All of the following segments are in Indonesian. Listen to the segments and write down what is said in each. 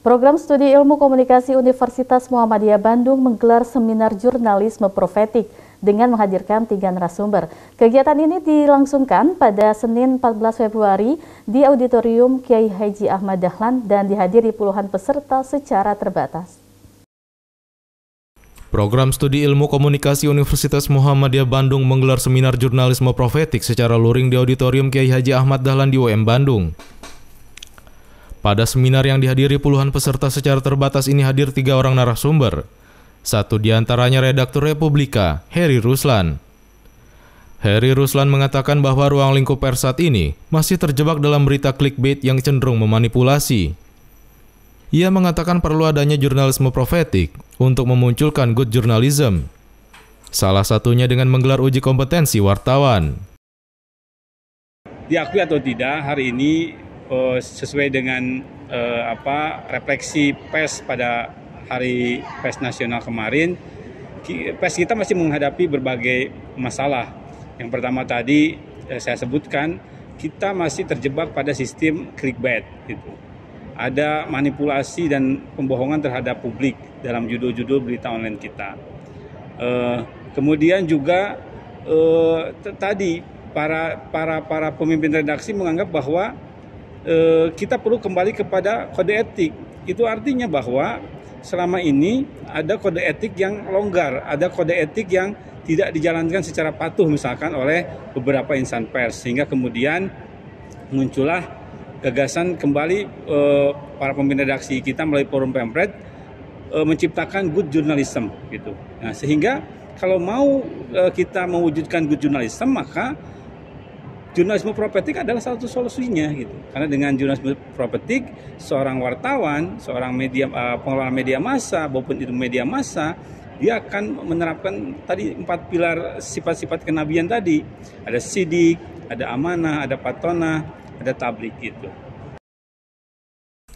Program Studi Ilmu Komunikasi Universitas Muhammadiyah Bandung menggelar seminar jurnalisme profetik dengan menghadirkan 3 narasumber. Kegiatan ini dilangsungkan pada Senin 14 Februari di Auditorium Kiai Haji Ahmad Dahlan dan dihadiri puluhan peserta secara terbatas. Program Studi Ilmu Komunikasi Universitas Muhammadiyah Bandung menggelar seminar jurnalisme profetik secara luring di Auditorium Kiai Haji Ahmad Dahlan di UM Bandung. Pada seminar yang dihadiri puluhan peserta secara terbatas ini hadir 3 orang narasumber. Satu diantaranya redaktur Republika, Heri Ruslan. Heri Ruslan mengatakan bahwa ruang lingkup pers saat ini masih terjebak dalam berita clickbait yang cenderung memanipulasi. Ia mengatakan perlu adanya jurnalisme profetik untuk memunculkan good journalism. Salah satunya dengan menggelar uji kompetensi wartawan. Diakui atau tidak, hari ini sesuai dengan refleksi pers pada hari pers nasional kemarin, pers kita masih menghadapi berbagai masalah. Yang pertama tadi saya sebutkan, kita masih terjebak pada sistem clickbait gitu. Ada manipulasi dan pembohongan terhadap publik dalam judul-judul berita online kita. Kemudian juga tadi para pemimpin redaksi menganggap bahwa kita perlu kembali kepada kode etik. Itu artinya bahwa selama ini ada kode etik yang longgar, ada kode etik yang tidak dijalankan secara patuh misalkan oleh beberapa insan pers, sehingga kemudian muncullah gagasan kembali para pemimpin redaksi kita melalui forum PEMPRED menciptakan good journalism gitu. Nah, sehingga kalau mau kita mewujudkan good journalism, maka jurnalisme profetik adalah satu solusinya gitu. Karena dengan jurnalisme profetik, seorang wartawan, seorang media pengelola media massa maupun ilmu media massa, dia akan menerapkan tadi 4 pilar sifat-sifat kenabian tadi. Ada sidik, ada amanah, ada patonah, ada tablik gitu.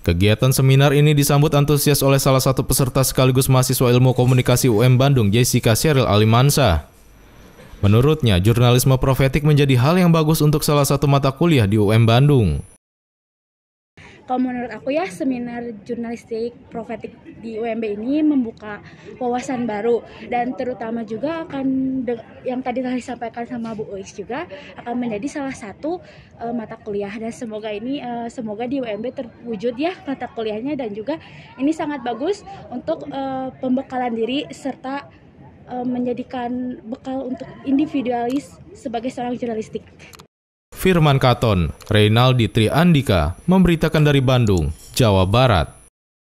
Kegiatan seminar ini disambut antusias oleh salah satu peserta sekaligus mahasiswa Ilmu Komunikasi UM Bandung, Jessica Cheryl Alimansa. Menurutnya, jurnalisme profetik menjadi hal yang bagus untuk salah satu mata kuliah di UM Bandung. Kalau menurut aku ya, seminar jurnalistik profetik di UMB ini membuka wawasan baru, dan terutama juga akan yang tadi disampaikan sama Bu Uis juga akan menjadi salah satu mata kuliah, dan semoga ini semoga di UMB terwujud ya mata kuliahnya, dan juga ini sangat bagus untuk pembekalan diri serta menjadikan bekal untuk individualis sebagai seorang jurnalistik. Firman Katon, Reynaldi Triandika, memberitakan dari Bandung, Jawa Barat.